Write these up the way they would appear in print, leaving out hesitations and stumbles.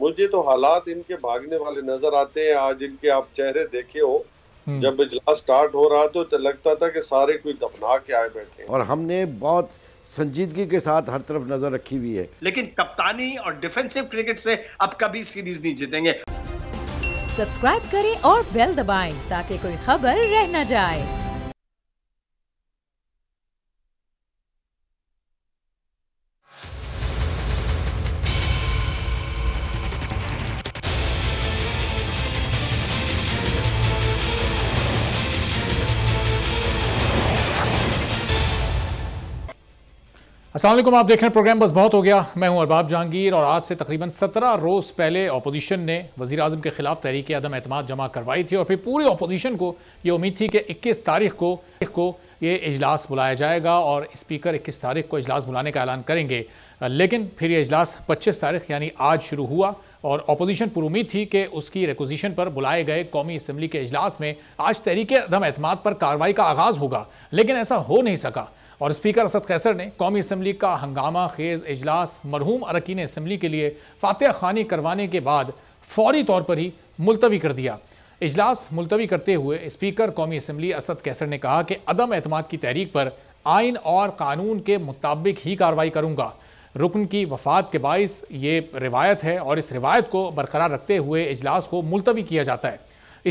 मुझे तो हालात इनके भागने वाले नजर आते हैं। आज इनके आप चेहरे देखे हो, जब इजलास स्टार्ट हो रहा तो लगता था कि सारे कोई दफना के आए बैठे, और हमने बहुत संजीदगी के साथ हर तरफ नजर रखी हुई है। लेकिन कप्तानी और डिफेंसिव क्रिकेट से अब कभी सीरीज नहीं जीतेंगे। सब्सक्राइब करें और बेल दबाएं ताकि कोई खबर रह न जाए। अस्सलामुअलैकुम, आप देख रहे हैं प्रोग्राम बस बहुत हो गया। मैं हूं अरबाब जहांगीर, और आज से तकरीबन 17 रोज़ पहले अपोजिशन ने वज़ीर आज़म के ख़िलाफ़ तहरीक अदम एतमाद जमा करवाई थी, और फिर पूरी अपोजिशन को ये उम्मीद थी कि 21 तारीख को ये इजलास बुलाया जाएगा और स्पीकर 21 तारीख को इजलास बुलाने का ऐलान करेंगे। लेकिन फिर ये इजलास 25 तारीख यानी आज शुरू हुआ, और अपोजिशन पर उम्मीद थी कि उसकी रिक्विजिशन पर बुलाए गए कौमी असम्बली के इजलास में आज तहरीक अदम एतमाद पर कार्रवाई का आगाज़ होगा, लेकिन ऐसा हो नहीं सका। और स्पीकर असद कैसर ने कौमी असम्बली का हंगामा खेज इजलास मरहूम अरकीन असम्बली के लिए फातिहा खानी करवाने के बाद फौरी तौर पर ही मुलतवी कर दिया। इजलास मुलतवी करते हुए स्पीकर कौमी असम्बली असद कैसर ने कहा कि अदम एतमाद की तहरीक पर आइन और कानून के मुताबिक ही कार्रवाई करूँगा। रुकन की वफात के बाइस ये रिवायत है, और इस रिवायत को बरकरार रखते हुए इजलास को मुलतवी किया जाता है।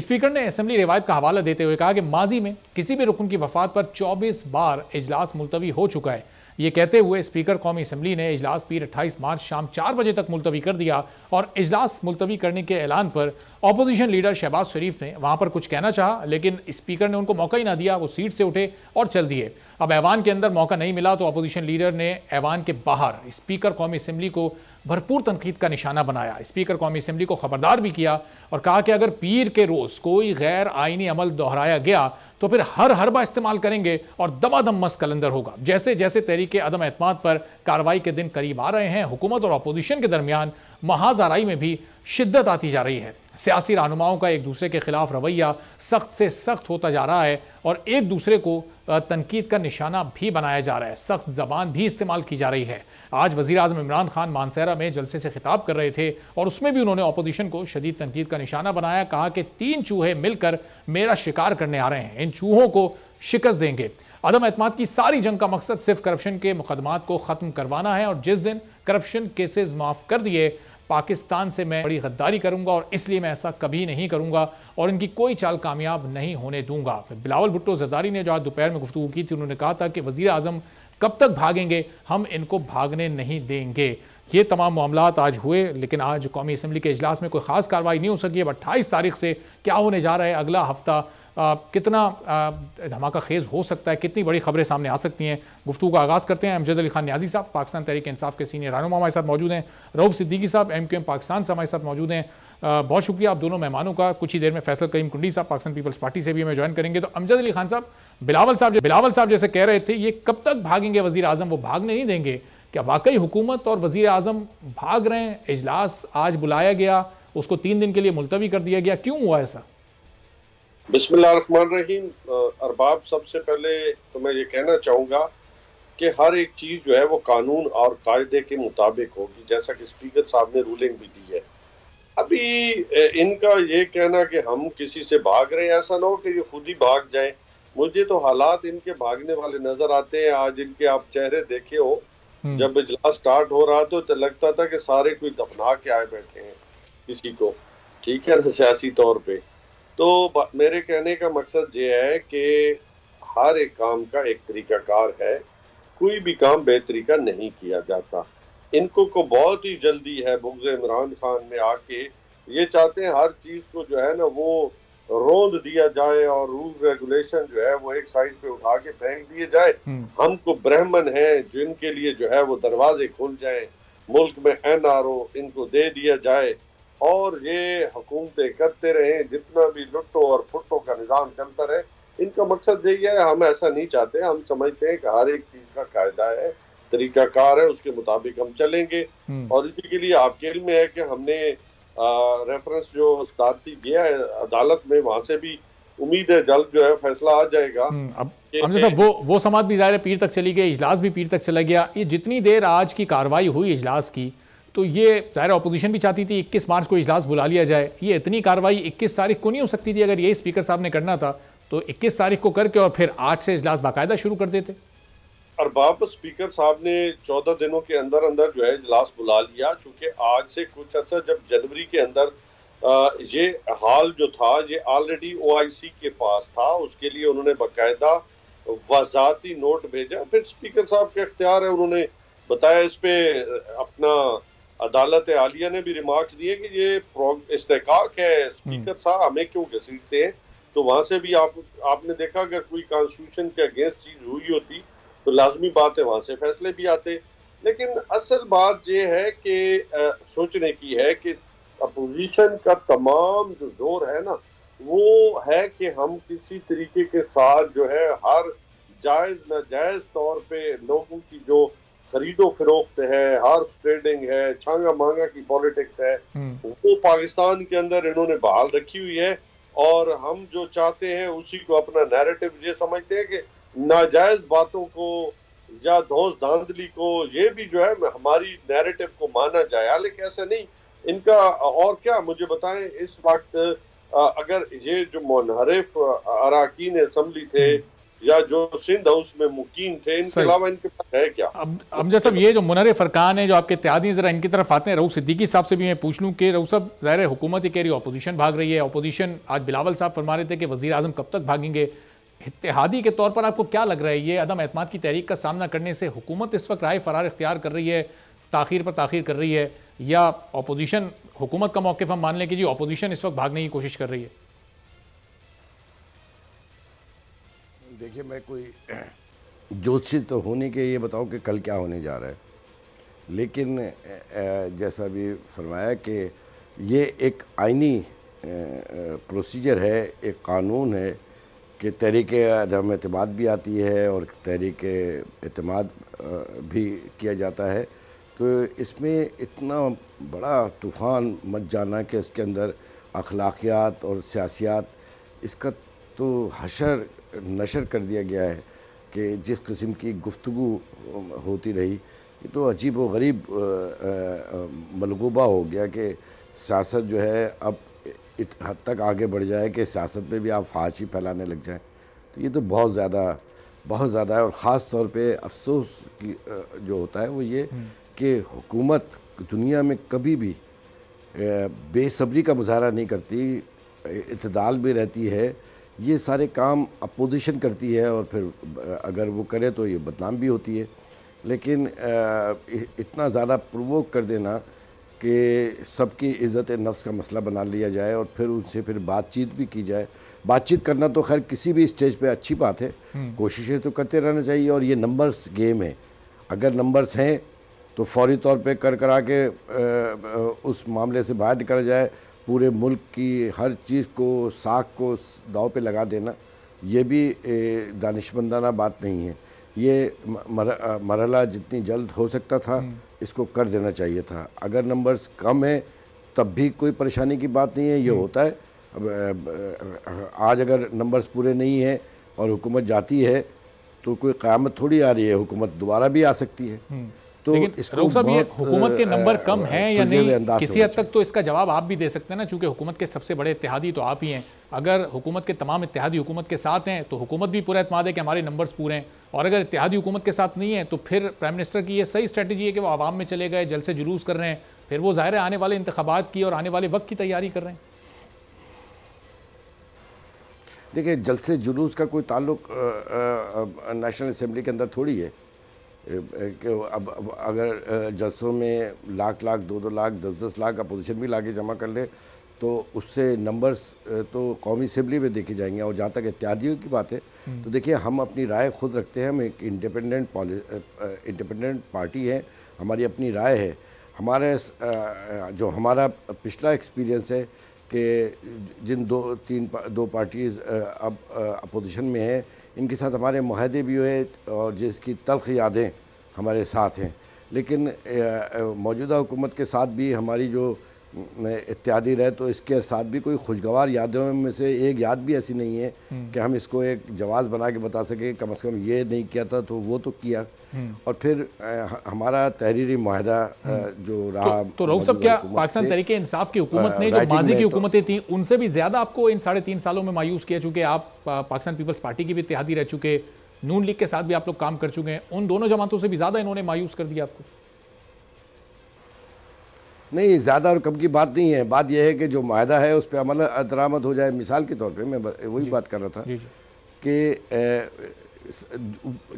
स्पीकर ने असेंबली रिवायत का हवाला देते हुए कहा कि माजी में किसी भी रुकन की वफात पर 24 बार इजलास मुलतवी हो चुका है। ये कहते हुए स्पीकर कौमी असेंबली ने इजलास पीर 28 मार्च शाम 4 बजे तक मुलतवी कर दिया, और इजलास मुलतवी करने के ऐलान पर अपोजिशन लीडर शहबाज शरीफ ने वहाँ पर कुछ कहना चाहा, लेकिन स्पीकर ने उनको मौका ही ना दिया। वो सीट से उठे और चल दिए। अब ऐवान के अंदर मौका नहीं मिला तो अपोजिशन लीडर ने ऐवान के बाहर स्पीकर कौमी असेंबली को भरपूर तनकीद का निशाना बनाया। स्पीकर कौमी असेंबली को ख़बरदार भी किया और कहा कि अगर पीर के रोज़ कोई गैर आइनी अमल दोहराया गया तो फिर हर हरबा इस्तेमाल करेंगे और दमादम मस कलंदर होगा। जैसे जैसे तहरीक अदम एतमाद पर कार्रवाई के दिन करीब आ रहे हैं, हुकूमत और अपोजिशन के दरमियान महाजाराई में भी शिद्दत आती जा रही है। सियासी रहनुमाओं का एक दूसरे के खिलाफ रवैया सख्त से सख्त होता जा रहा है, और एक दूसरे को तनकीद का निशाना भी बनाया जा रहा है। सख्त जबान भी इस्तेमाल की जा रही है। आज वज़ीर आज़म इमरान खान मानसहरा में जलसे से खिताब कर रहे थे, और उसमें भी उन्होंने अपोजिशन को शदीद तनकीद का निशाना बनाया। कहा कि 3 चूहे मिलकर मेरा शिकार करने आ रहे हैं, इन चूहों को शिकस्त देंगे। अदम एतमाद की सारी जंग का मकसद सिर्फ करप्शन के मुकदमात को ख़त्म करवाना है, और जिस दिन करप्शन केसेस माफ़ कर दिए पाकिस्तान से मैं बड़ी गद्दारी करूंगा, और इसलिए मैं ऐसा कभी नहीं करूंगा और इनकी कोई चाल कामयाब नहीं होने दूंगा। बिलावल भुट्टो जरदारी ने जो आज दोपहर में गुफ्तगू की थी, उन्होंने कहा था कि वज़ीर आज़म कब तक भागेंगे, हम इनको भागने नहीं देंगे। ये तमाम मामलात आज हुए, लेकिन आज कौमी असम्बली के इजलास में कोई ख़ास कार्रवाई नहीं हो सकी। अब 28 तारीख से क्या होने जा रहा है, अगला हफ्ता कितना धमाका खेज हो सकता है, कितनी बड़ी खबरें सामने आ सकती हैं, गुफ्तगू का आगाज़ करते हैं। अमजद अली खान न्याजी साहब पाकिस्तान तहरीक इंसाफ के सीनियर रहनुमा हमारे साथ मौजूद हैं। रऊफ़ सिद्दीकी साहब MQM पाकिस्तान से हमारे साथ मौजूद हैं। बहुत शुक्रिया आप दोनों मेहमानों का। कुछ ही देर में फैसल करीम कुंडी साहब पाकिस्तान पीपल्स पार्टी से भी हमें ज्वाइन करेंगे। तो अमजद अली खान साहब, बिलावल साहब जैसे कह रहे थे, ये कब तक भागेंगे वज़ीर आज़म, वो भागने नहीं देंगे। क्या वाकई हुकूमत और वज़ीर आज़म भाग रहे हैं? इजलास आज बुलाया गया, उसको 3 दिन के लिए मुलतवी कर दिया गया, क्यों हुआ ऐसा? बिस्मिल्लाहिर्रहमानिर्रहीम अरबाब, सबसे पहले तो मैं ये कहना चाहूँगा कि हर एक चीज़ जो है वो कानून और कायदे के मुताबिक होगी, जैसा कि स्पीकर साहब ने रूलिंग भी दी है। अभी इनका ये कहना कि हम किसी से भाग रहे हैं, ऐसा ना हो कि ये खुद ही भाग जाए। मुझे तो हालात इनके भागने वाले नज़र आते हैं। आज इनके आप चेहरे देखे हो, जब इजलास स्टार्ट हो रहा तो लगता था कि सारे कोई दफना के आए बैठे हैं किसी को, ठीक है ना, सियासी तौर पर। तो मेरे कहने का मकसद ये है कि हर एक काम का एक तरीकाकार है, कोई भी काम बेतरीका नहीं किया जाता। इनको को बहुत ही जल्दी है, बुग़्ज़ इमरान खान में आके ये चाहते हैं हर चीज़ को जो है ना वो रोंद दिया जाए, और रूल रेगुलेशन जो है वो एक साइड पे उठा के फेंक दिए जाए। हमको ब्राह्मण हैं जिनके लिए जो है वो दरवाजे खुल जाए, मुल्क में NRO इनको दे दिया जाए, और ये हुकूमतें करते रहें, जितना भी लुट्टो और फुट्टो का निज़ाम चलता रहे। इनका मकसद यही है। हम ऐसा नहीं चाहते, हम समझते हैं कि हर एक चीज़ का कायदा है, तरीकाकार है, उसके मुताबिक हम चलेंगे। और इसी के लिए आपके इल्म में है कि हमने रेफरेंस जो स्टार्टी गया है अदालत में, वहाँ से भी उम्मीद है जल्द जो है फैसला आ जाएगा। अब हमने साहब वो समाज भी जाहिर है पीर तक चली गई, इजलास भी पीर तक चला गया। ये जितनी देर आज की कार्रवाई हुई इजलास की, तो ये ज़ाहिर अपोजिशन भी चाहती थी 21 मार्च को इजलास बुला लिया जाए। ये इतनी कार्रवाई 21 तारीख को नहीं हो सकती थी? अगर यही स्पीकर साहब ने करना था तो 21 तारीख को करके और फिर आज से इजलास बाकायदा शुरू कर देते। अरबाब स्पीकर साहब ने 14 दिनों के अंदर अंदर जो है इजलास बुला लिया, चूँकि आज से कुछ अर्सा जब जनवरी के अंदर ये हाल जो था ये ऑलरेडी OIC के पास था, उसके लिए उन्होंने बाकायदा वजाती नोट भेजा। फिर स्पीकर साहब के अख्तियार है, उन्होंने बताया इस पर अपना अदालत आलिया ने भी रिमार्क्स दिए कि ये इस्तेहकाक है, स्पीकर साहब हमें क्यों घसीटते हैं। तो वहाँ से भी आपने देखा अगर कोई कॉन्स्टिट्यूशन के अगेंस्ट चीज़ हुई होती तो लाजमी बात है वहाँ से फैसले भी आते। लेकिन असल बात ये है कि सोचने की है कि अपोजिशन का तमाम जो जोर है ना वो है कि हम किसी तरीके के साथ जो है हर जायज़ नाजायज़ तौर पे लोगों की जो खरीदो फरोख्त है, हार्स ट्रेडिंग है, छांगा मांगा की पॉलिटिक्स है, वो पाकिस्तान के अंदर इन्होंने बहाल रखी हुई है। और हम जो चाहते हैं उसी को अपना नैरेटिव ये समझते हैं कि नाजायज बातों को या धौस धांधली को ये भी जो है हमारी नैरेटिव को माना जाए। हालांकि ऐसा नहीं, इनका और क्या मुझे बताएं, इस वक्त अगर ये जो मुनहरिफ अराकीन असम्बली थे या जो सिंध हाउस में मुकीन थे, इनके अलावा इनके पास है क्या? अब जैसा ये जो मुनहरिफ अरकान है जो आपके त्यादी, जरा इनकी तरफ आते हैं। रऊफ सिद्दीकी साहब से भी मैं पूछ लूँ कि रऊफ साहब, ज़ाहिर है हुकूमत कह रही है अपोजिशन भाग रही है, अपोजिशन आज बिलावल साहब फरमा रहे थे कि वज़ीर आज़म कब तक भागेंगे। इत्तेहादी के तौर पर आपको क्या लग रहा है, ये अदम एतमाद की तहरीक का सामना करने से हुकूमत इस वक्त राय फरार इख्तियार कर रही है, ताखीर पर ताखीर कर रही है, या अपोजिशन हुकूमत का मौक़िफ़ हम मान लें कि जी अपोजिशन इस वक्त भागने की कोशिश कर रही है? देखिए, मैं कोई ज्योतिषी तो होने के ये बताऊं कि कल क्या होने जा रहा है, लेकिन जैसा भी फरमाया कि ये एक आइनी प्रोसीजर है, एक कानून है कि तहरीके अदम एतमाद भी आती है और तहरीके एतमाद भी किया जाता है। तो इसमें इतना बड़ा तूफ़ान मच जाना कि उसके अंदर अखलाकियात और सियासियात इसका तो हशर नशर कर दिया गया है कि जिस किस्म की गुफ्तगू होती रही, ये तो अजीब व गरीब मलगूबा हो गया कि सियासत जो है अब इत हद तक आगे बढ़ जाए कि सियासत में भी आप फाशी फैलाने लग जाएं। तो ये तो बहुत ज़्यादा है। और ख़ास तौर पे अफसोस की जो होता है वो ये कि हुकूमत दुनिया में कभी भी बेसब्री का मुजाहरा नहीं करती, इतदाल में रहती है। ये सारे काम अपोजिशन करती है और फिर अगर वो करे तो ये बदनाम भी होती है। लेकिन इतना ज़्यादा प्रोवोक कर देना कि सबकी इज़्ज़त नफ्स का मसला बना लिया जाए और फिर उनसे फिर बातचीत भी की जाए। बातचीत करना तो खैर किसी भी स्टेज पे अच्छी बात है, कोशिशें तो करते रहना चाहिए। और ये नंबर्स गेम है, अगर नंबर्स हैं तो फौरी तौर पे करा के उस मामले से बाहर निकला जाए। पूरे मुल्क की हर चीज़ को, साख को दाव पे लगा देना ये भी दानिशमंदाना बात नहीं है। ये मरहला जितनी जल्द हो सकता था इसको कर देना चाहिए था। अगर नंबर्स कम हैं तब भी कोई परेशानी की बात नहीं है, ये होता है। अब आज अगर नंबर्स पूरे नहीं हैं और हुकूमत जाती है तो कोई क़यामत थोड़ी आ रही है, हुकूमत दोबारा भी आ सकती है। तो हुकूमत के नंबर कम हैं या नहीं, किसी हद तक तो इसका जवाब आप भी दे सकते हैं ना, चूँकि हुकूमत के सबसे बड़े इत्तेहादी तो आप ही हैं। अगर हुकूमत के तमाम इत्तेहादी हुकूमत के साथ हैं तो हुकूमत भी पूरा एतमाद है कि हमारे नंबर्स पूरे हैं, और अगर इत्तेहादी हुकूमत के साथ नहीं है तो फिर प्राइम मिनिस्टर की ये सही स्ट्रेटजी है कि वो आवाम में चले गए, जलसे जुलूस कर रहे हैं, फिर वो ज़ाहिर आने वाले इंतखाबात की और आने वाले वक्त की तैयारी कर रहे हैं। देखिए, जलसे जुलूस का कोई ताल्लुक नेशनल असम्बली के अंदर थोड़ी है। अब अगर जल्सों में लाख लाख, 2-2 लाख, 10-10 लाख अपोजिशन भी लाके जमा कर ले तो उससे नंबर्स तो कौमी असम्बली में देखे जाएंगे। और जहाँ तक इत्यादियों की बात है तो देखिए, हम अपनी राय खुद रखते हैं। हम एक इंडिपेंडेंट पार्टी है, हमारी अपनी राय है। हमारे जो हमारा पिछला एक्सपीरियंस है कि जिन दो पार्टीज़ अब अपोजिशन में है, इनके साथ हमारे मुहैदे भी हुए और जिसकी तल्ख यादें हमारे साथ हैं। लेकिन मौजूदा हुकूमत के साथ भी हमारी जो इत्यादि रहे, तो इसके साथ भी कोई खुशगवार यादों में से एक याद भी ऐसी नहीं है कि हम इसको एक जवाज़ बना के बता सके कम से कम ये नहीं किया था तो वो तो किया। और फिर हमारा तहरीरी माहिदा जो रहा तो रऊफ साहब, क्या पाकिस्तान तरीके इंसाफ की हुकूमत ने जो माजी की हुकूमतें थी उनसे भी ज़्यादा आपको इन 3.5 सालों में मायूस किया, चूँकि आप पाकिस्तान पीपल्स पार्टी की भी इत्तेहादी रह चुके, नून लीग के साथ भी आप लोग काम कर चुके हैं, उन दोनों जमातों से भी ज़्यादा इन्होंने मायूस कर दिया आपको? नहीं, ज़्यादा और कम की बात नहीं है, बात यह है कि जो माहिदा है उस पर अमल दरामद हो जाए। मिसाल के तौर पे मैं वही बात कर रहा था कि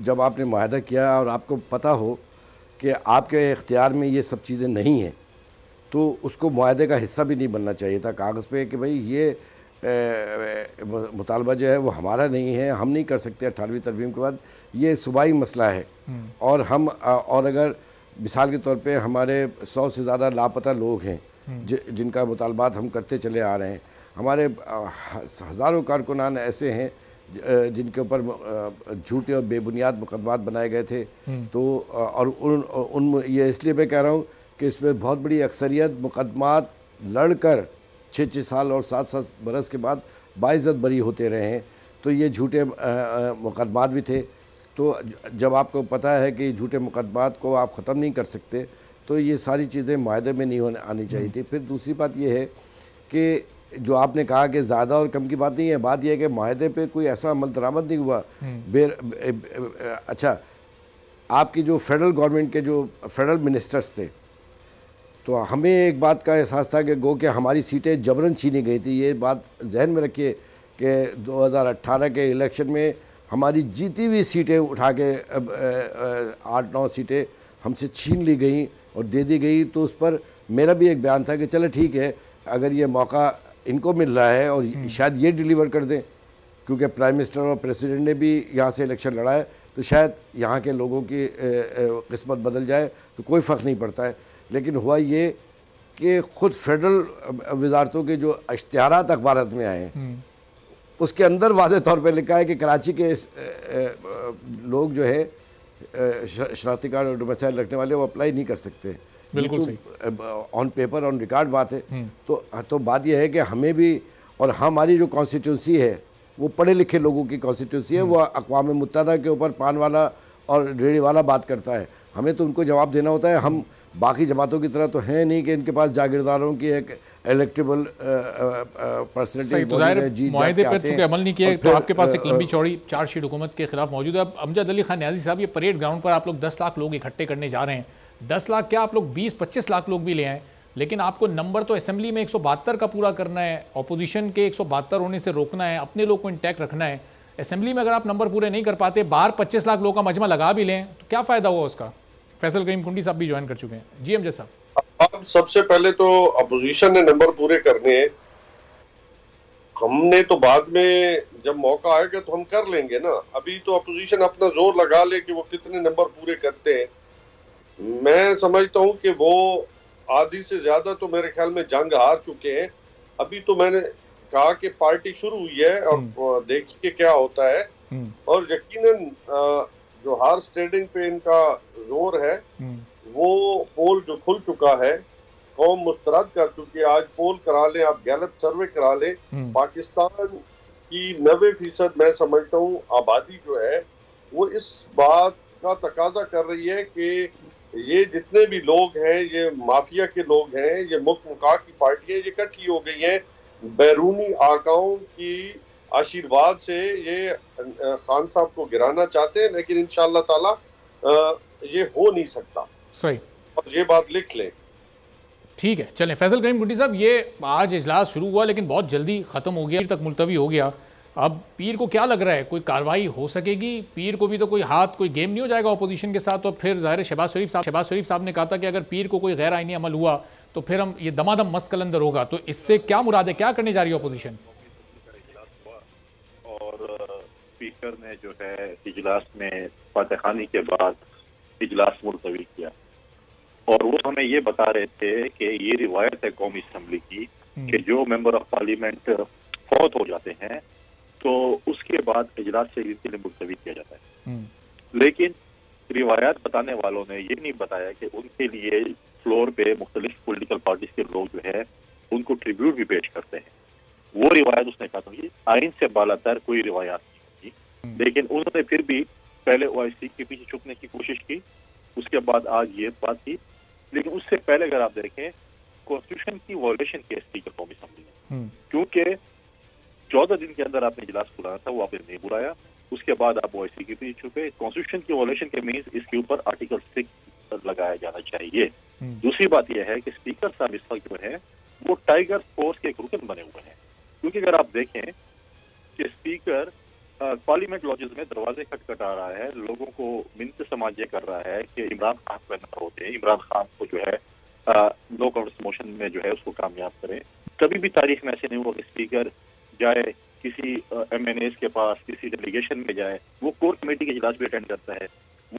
जब आपने माहिदा किया और आपको पता हो कि आपके इख्तियार में ये सब चीज़ें नहीं हैं तो उसको माहिदे का हिस्सा भी नहीं बनना चाहिए था कागज़ पे कि भाई ये मुतालबा जो है वो हमारा नहीं है, हम नहीं कर सकते 18वीं तरमीम के बाद, ये सूबाई मसला है। और हम और अगर मिसाल के तौर पे हमारे 100 से ज़्यादा लापता लोग हैं जिनका मुतालबात हम करते चले आ रहे हैं, हमारे हज़ारों कारकुनान ऐसे हैं जिनके ऊपर झूठे और बेबुनियाद मुकदमात बनाए गए थे, तो और उन ये इसलिए मैं कह रहा हूँ कि इसमें बहुत बड़ी अक्सरियत मुकदमात लड़कर 6-6 साल और 7-7 बरस के बाद बाइज़्ज़त बरी होते रहे हैं, तो ये झूठे मुकदमात भी थे। तो जब आपको पता है कि झूठे मुकदमात को आप ख़त्म नहीं कर सकते तो ये सारी चीज़ें मायदे में नहीं होने आनी चाहिए थी। फिर दूसरी बात यह है कि जो आपने कहा कि ज़्यादा और कम की बात नहीं है, बात यह है कि मायदे पे कोई ऐसा अमल दरामद नहीं हुआ। अच्छा, आपकी जो फेडरल गवर्नमेंट के जो फेडरल मिनिस्टर्स थे तो हमें एक बात का एहसास था कि गो कि हमारी सीटें जबरन छीनी गई थी। ये बात जहन में रखिए कि 2018 के इलेक्शन में हमारी जीती हुई सीटें उठा के 8-9 सीटें हमसे छीन ली गई और दे दी गई, तो उस पर मेरा भी एक बयान था कि चलो ठीक है, अगर ये मौका इनको मिल रहा है और शायद ये डिलीवर कर दें, क्योंकि प्राइम मिनिस्टर और प्रेसिडेंट ने भी यहाँ से इलेक्शन लड़ा है तो शायद यहाँ के लोगों की किस्मत बदल जाए तो कोई फ़र्क नहीं पड़ता है। लेकिन हुआ ये कि ख़ुद फेडरल वजारतों के जो इश्तिहारात अखबार में आए उसके अंदर वाज़े तौर पे लिखा है कि कराची के लोग जो है शनाख्ती कार्ड और डोमिसाइल रखने वाले वो अप्लाई नहीं कर सकते। बिल्कुल ऑन पेपर ऑन रिकॉर्ड बात है। तो बात यह है कि हमें भी और हमारी जो कॉन्स्टिट्यूंसी है वो पढ़े लिखे लोगों की कॉन्स्टिट्यूंसी है, वो अक़वाम मुत्तहदा के ऊपर पान वाला और रेड़ी वाला बात करता है, हमें तो उनको जवाब देना होता है। हम बाकी जमातों की तरह तो है नहीं कि इनके पास जागीरदारों की एक इलेक्टेबल परसेंटेज पर अमल नहीं किया, तो आपके पास एक लंबी चौड़ी चार्जशीट हुकूमत के खिलाफ मौजूद है। अब अमजद अली खान न्याजी साहब, ये परेड ग्राउंड पर आप लोग 10 लाख लोग इकट्ठे करने जा रहे हैं, 10 लाख क्या आप लोग 20-25 लाख लोग भी ले आए, लेकिन आपको नंबर तो असेंबली में 172 का पूरा करना है, अपोजिशन के 172 होने से रोकना है, अपने लोग को इंटैक्ट रखना है। असेंबली में अगर आप नंबर पूरे नहीं कर पाते, बाहर 25 लाख लोगों का मजमा लगा भी लें तो क्या फ़ायदा हुआ उसका? फैसल करीम कुंडी साहब भी ज्वाइन कर चुके हैं। जी अमजद साहब, अब सबसे पहले तो अपोजिशन ने नंबर पूरे करने हैं, हमने तो बाद में जब मौका आएगा तो हम कर लेंगे ना, अभी तो अपोजिशन अपना जोर लगा ले कि वो कितने नंबर पूरे करते हैं। मैं समझता हूँ कि वो आधी से ज्यादा तो मेरे ख्याल में जंग हार चुके हैं। अभी तो मैंने कहा कि पार्टी शुरू हुई है और देखिए क्या होता है, और यकीनन जो हार स्टेडिंग पे इनका जोर है वो पोल जो खुल चुका है, कौम मुस्तरद कर चुकी है। आज पोल करा लें आप, गैलप सर्वे करा लें, पाकिस्तान की 90% मैं समझता हूँ आबादी जो है वो इस बात का तकाजा कर रही है कि ये जितने भी लोग हैं ये माफिया के लोग हैं, ये मुख्त मुकाक की पार्टियाँ ये इकट्ठी हो गई हैं, बैरूनी आकाओं की आशीर्वाद से ये खान साहब को गिराना चाहते हैं, लेकिन इंशाअल्लाह ताला ये हो नहीं सकता। सही, और ये बात लिख लें। ठीक है, चलें। फैसल करीम कुंडी साहब, ये आज इजलास शुरू हुआ लेकिन बहुत जल्दी ख़त्म हो गया, पीर तक मुलतवी हो गया। अब पीर को क्या लग रहा है, कोई कार्रवाई हो सकेगी? पीर को भी तो कोई हाथ कोई गेम नहीं हो जाएगा अपोजिशन के साथ? और फिर ज़ाहिर है शहबाज शरीफ साहब ने कहा था कि अगर पीर को कोई गैर आइनी अमल हुआ तो फिर हम ये दमादम मस्कलंदर होगा, तो इससे क्या मुराद है, क्या करने जा रही है अपोजिशन? स्पीकर ने जो है इजलास में फातहखानी के बाद इजलास मुलतवी किया, और वो हमें ये बता रहे थे कि ये रिवायत है कौमी असम्बली की कि जो मेंबर ऑफ पार्लियामेंट फौत हो जाते हैं तो उसके बाद इजलास से इसके लिए मुलतवी किया जाता है। लेकिन रिवायात बताने वालों ने ये नहीं बताया कि उनके लिए फ्लोर पे मुख्तलिफ पोलिटिकल पार्टीज के लोग जो है उनको ट्रिब्यूट भी पेश करते हैं। वो रिवायत उसने कहा था आइन से बालातर कोई रिवायात नहीं होती, लेकिन उन्होंने फिर भी पहले ओआईसी के पीछे छुपने की कोशिश की, उसके बाद आज ये बात की। लेकिन उससे पहले अगर आप देखें कॉन्स्टिट्यूशन की वॉयलेशन केस थी कौमी असम्बली में, क्योंकि 14 दिन के अंदर आपने इजलास बुलाया था, वो आपने नहीं बुलाया। उसके बाद आप ओआईसी के पीछे छुपे। कॉन्स्टिट्यूशन की वॉयलेशन के मीन्स इसके ऊपर आर्टिकल 6 लगाया जाना चाहिए। दूसरी बात यह है कि स्पीकर साहब इस वक्त जो है वो टाइगर फोर्स के एक रुकन बने हुए हैं, क्योंकि अगर आप देखें कि स्पीकर पार्लियामेंट लॉजेस में दरवाजे खटखटा रहा है, लोगों को मिनत समाज ये कर रहा है कि इमरान खान पर ना होते हैं, इमरान खान को जो है नो कांग्रेस मोशन में जो है उसको कामयाब करें। कभी भी तारीख में ऐसे नहीं हुआ कि स्पीकर जाए किसी MNAs के पास, किसी डेलीगेशन में जाए। वो कोर कमेटी के इजलास भी अटेंड करता है,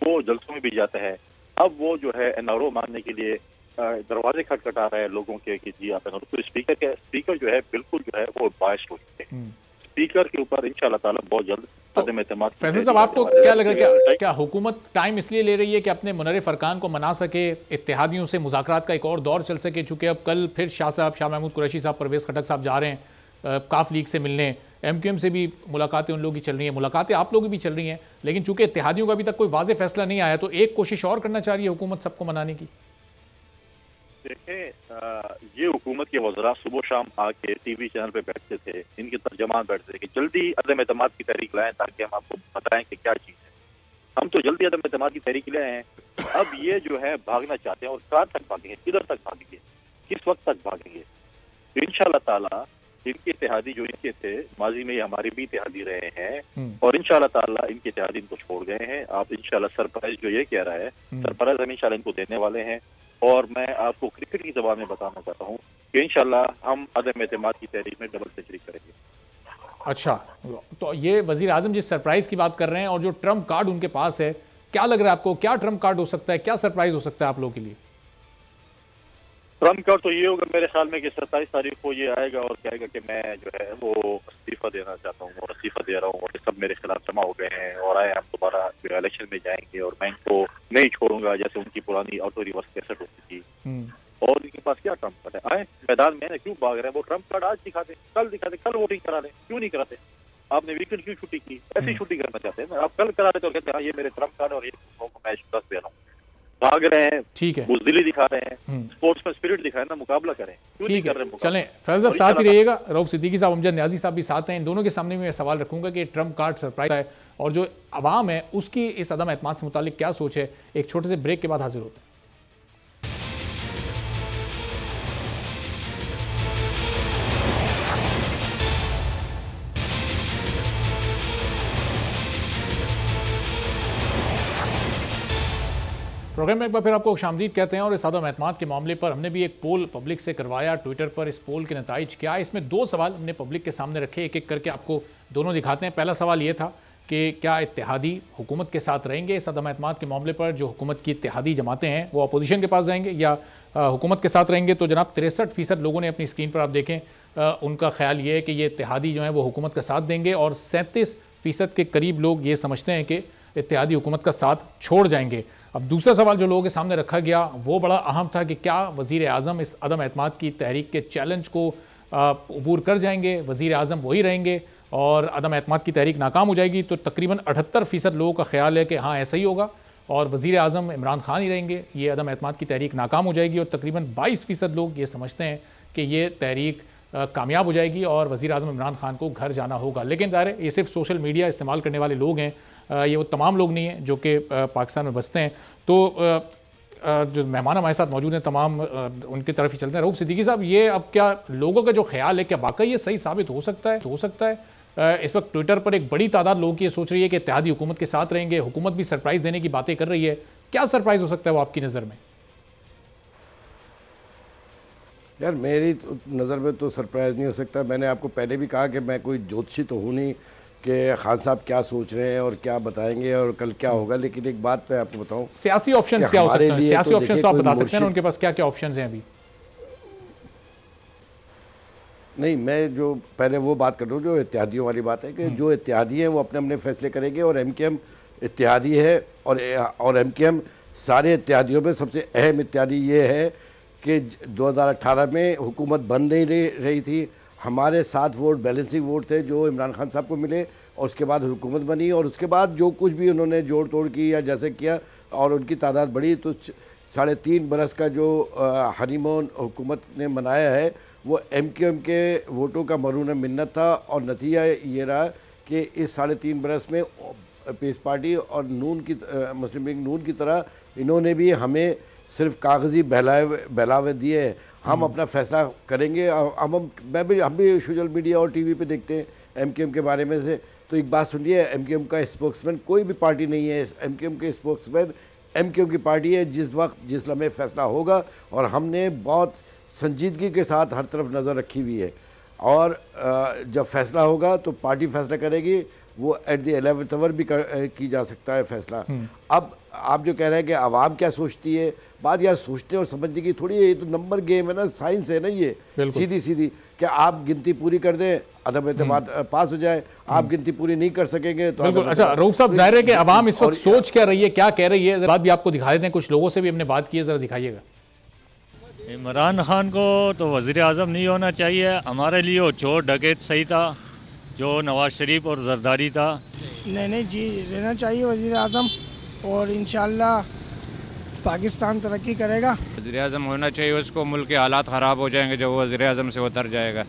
वो जलसों में भी जाता है। अब वो जो है NRO मांगने के लिए दरवाजे खटखटा रहा है लोगों के कि जी आप NRO। तो स्पीकर जो है बिल्कुल जो है वो बायस्ड हो चुके हैं। स्पीकर के ऊपर इंशाल्लाह ताला बहुत जल्द अदम एतमाद। फैसल साहब, आपको क्या लग रहा है क्या हुकूमत टाइम इसलिए ले रही है कि अपने मुनर फरकान को मना सके, इत्तेहादियों से मुज़ाकरात का एक और दौर चल सके? चूँकि अब कल फिर शाह महमूद कुरैशी साहब, परवेज़ खटक साहब जा रहे हैं काफ लीग से मिलने, MQM से भी मुलाकातें उन लोगों की चल रही हैं, मुलाकातें आप लोगों की भी चल रही हैं, लेकिन चूंकि इत्तेहादियों का अभी तक कोई वाज़े फैसला नहीं आया, तो एक कोशिश और करना चाह रही है हुकूमत सबको मनाने की। देखें, ये हुकूमत के वज़रा सुबह शाम आके TV चैनल पे बैठते थे, इनके तर्जमान बैठते थे कि जल्दी अदम एतमाद की तहरीक लाएं ताकि हम आपको बताएं कि क्या चीज़ है। हम तो जल्दी अदम एतमाद की तहरीक ले आए हैं। अब ये जो है भागना चाहते हैं, और कहाँ तक भागेंगे, किधर तक भागेंगे, किस वक्त तक भागेंगे। इंशाल्लाह ताला इनके इत्तेहादी जो इनके थे माजी में, हमारे भी इत्तेहादी रहे हैं, और इंशाल्लाह ताला इनके इत्तेहादी इनको छोड़ गए हैं। आप इंशाल्लाह सरप्राइज जो ये कह रहा है, सरप्राइज हम इंशाल्लाह इनको देने वाले हैं। और मैं आपको क्रिकेट की जबान में बताना चाहता हूँ कि इंशाल्लाह हम अदम एतमाद की तहरीक में डबल सेंचुरी करेंगे। अच्छा, तो ये वजीर आजम जिस सरप्राइज की बात कर रहे हैं और जो ट्रम्प कार्ड उनके पास है, क्या लग रहा है आपको, क्या ट्रम्प कार्ड हो सकता है, क्या सरप्राइज हो सकता है आप लोगों के लिए? ट्रम्प कार्ड तो ये होगा मेरे ख्याल में कि 27 तारीख को ये आएगा और कहेगा कि मैं जो है वो इस्तीफा देना चाहता हूँ और इस्तीफा दे रहा हूँ और सब मेरे खिलाफ जमा हो गए हैं और आए हम दोबारा इलेक्शन में जाएंगे और मैं इनको नहीं छोड़ूंगा, जैसे उनकी पुरानी ऑटो रिवर्स कैसेट होती थी। और इनके पास क्या ट्रम्प कार्ड है? आए मैदान में, क्यों भाग रहे हैं? वो ट्रम्प कार्ड आज दिखा दें, कल दिखा दें, कल वोटिंग करा दें। क्यों नहीं कराते? आपने वीकेंड क्यों छुट्टी की? ऐसी छुट्टी करना चाहते हैं। आप कल करा रहे तो कहते हैं ये मेरे ट्रम्प कार्ड और ये मैं शिकस्त दे रहा हूँ। भाग रहे हैं, ठीक है, बुज़दिली दिखा रहे हैं, स्पोर्ट्स में स्पिरिट दिखाएं ना, मुकाबला करें। ठीक है, चलें फैसल साहब साथ ही रहिएगा, रऊफ सिद्दीकी साहब, अमजद न्याजी साहब भी साथ हैं। इन दोनों के सामने मैं सवाल रखूंगा कि ट्रम्प कार्ड सरप्राइज है और जो आवाम है उसकी इस अदम एतमाद से मुतालिक क्या सोच है। एक छोटे से ब्रेक के बाद हाजिर होते हैं। प्रोग्राम में एक बार फिर आपको खुशामदीद कहते हैं और इस अदम एतमाद के मामले पर हमने भी एक पोल पब्लिक से करवाया ट्विटर पर। इस पोल के नतीजे क्या है, इसमें 2 सवाल हमने पब्लिक के सामने रखे, एक एक करके आपको दोनों दिखाते हैं। पहला सवाल ये था कि क्या इत्तेहादी हुकूमत के साथ रहेंगे इस अदम एतमाद के मामले पर? जो हुकूमत की इत्तेहादी जमातें हैं वो अपोजिशन के पास जाएंगे या हुकूमत के साथ रहेंगे? तो जनाब 63% लोगों ने अपनी स्क्रीन पर आप देखें उनका ख्याल ये है कि ये इत्तेहादी जो है वो हुकूमत का साथ देंगे और 37% के करीब लोग ये समझते हैं कि इत्तेहादी हुकूमत का साथ छोड़ जाएंगे। अब दूसरा सवाल जो लोगों के सामने रखा गया वो बड़ा अहम था कि क्या वज़ीर आज़म इस अदम एतमाद की तहरीक के चैलेंज को अबूर कर जाएंगे, वज़ीर आज़म वही रहेंगे और अदम एतमाद की तहरीक नाकाम हो जाएगी? तो तकरीबन 78% लोगों का ख्याल है कि हाँ ऐसा ही होगा और वज़ीर आज़म इमरान ख़ान ही रहेंगे, ये अदम एतमाद की तहरीक नाकाम हो जाएगी। और तकरीबन 22% लोग ये समझते हैं कि ये तहरीक कामयाब हो जाएगी और वज़ीर आज़म इमरान ख़ान को घर जाना होगा। लेकिन ज़ाहिर है ये सिर्फ सोशल मीडिया इस्तेमाल करने वाले लोग हैं, ये वो तमाम लोग नहीं हैं जो कि पाकिस्तान में बसते हैं। तो जो मेहमान हमारे साथ मौजूद हैं तमाम उनकी तरफ ही चलते हैं। रऊफ सिद्दीकी साहब, ये अब क्या लोगों का जो ख्याल है क्या वाकई ये सही साबित हो सकता है? हो सकता है। इस वक्त ट्विटर पर एक बड़ी तादाद लोगों की ये सोच रही है कि इत्तेहादी हुकूमत के साथ रहेंगे, हुकूमत भी सरप्राइज़ देने की बातें कर रही है। क्या सरप्राइज़ हो सकता है वो आपकी नज़र में? यार मेरी नज़र में तो सरप्राइज़ नहीं हो सकता। मैंने आपको पहले भी कहा कि मैं कोई ज्योतिषी तो हूँ नहीं कि खान साहब क्या सोच रहे हैं और क्या बताएंगे और कल क्या होगा। लेकिन एक बात मैं आपको बताऊं, सियासी ऑप्शंस क्या हो सकते हैं? सियासी ऑप्शंस तो आप बता सकते हैं उनके पास क्या क्या ऑप्शंस हैं अभी? नहीं, मैं जो पहले वो बात कर रहा हूँ जो इत्तेहादियों वाली बात है कि जो इत्तेहादी हैं वो अपने अपने फैसले करेंगे और MQM इत्यादी है और एमकेएम सारे इत्यादियों में सबसे अहम इत्यादी ये है कि 2018 में हुकूमत बन नहीं रही थी, हमारे 7 वोट बैलेंसिंग वोट थे जो इमरान खान साहब को मिले और उसके बाद हुकूमत बनी और उसके बाद जो कुछ भी उन्होंने जोड़ तोड़ की या जैसे किया और उनकी तादाद बढ़ी तो 3.5 बरस का जो हनीमून हुकूमत ने मनाया है वो एमक्यूएम के वोटों का मरून मिन्नत था और नतीजा ये रहा कि इस 3.5 बरस में पीस पार्टी और मुस्लिम लीग नून की तरह इन्होंने भी हमें सिर्फ कागजी बहलावे दिए हैं। हम अपना फैसला करेंगे। हम भी सोशल मीडिया और टीवी पे देखते हैं एमक्यूएम के बारे में से, तो एक बात सुनिए, एमक्यूएम का स्पोक्समैन कोई भी पार्टी नहीं है, एमक्यूएम के स्पोक्समैन एमक्यूएम की पार्टी है। जिस वक्त जिस लम्हे फैसला होगा और हमने बहुत संजीदगी के साथ हर तरफ नज़र रखी हुई है और जब फैसला होगा तो पार्टी फैसला करेगी, वो एट द 11th आवर भी की जा सकता है फैसला। अब आप जो कह रहे हैं कि आवाम क्या सोचती है, बात यार सोचने और समझने की थोड़ी है, ये तो नंबर गेम है ना, साइंस है ना, ये सीधी सीधी कि आप गिनती पूरी कर दें अदम एतमाद पास हो जाए, आप गिनती पूरी नहीं कर सकेंगे तो बिल्कुल। अच्छा रऊफ साहब, जाहिर है कि आवाम इस वक्त सोच क्या रही है, क्या कह रही है, बात भी आपको दिखा देते हैं, कुछ लोगों से भी हमने बात की है, जरा दिखाइएगा। इमरान खान को तो वज़ीर आज़म नहीं होना चाहिए, हमारे लिए वो चोर डकैत सही था जो नवाज शरीफ और जरदारी था। नहीं जी, रहना चाहिए वज़ीर आज़म और इंशाल्लाह पाकिस्तान तरक्की करेगा। वज़ीर आज़म होना चाहिए उसको, मुल्क के हालात ख़राब हो जाएंगे जब वो वज़ीर आज़म से उतर जाएगा।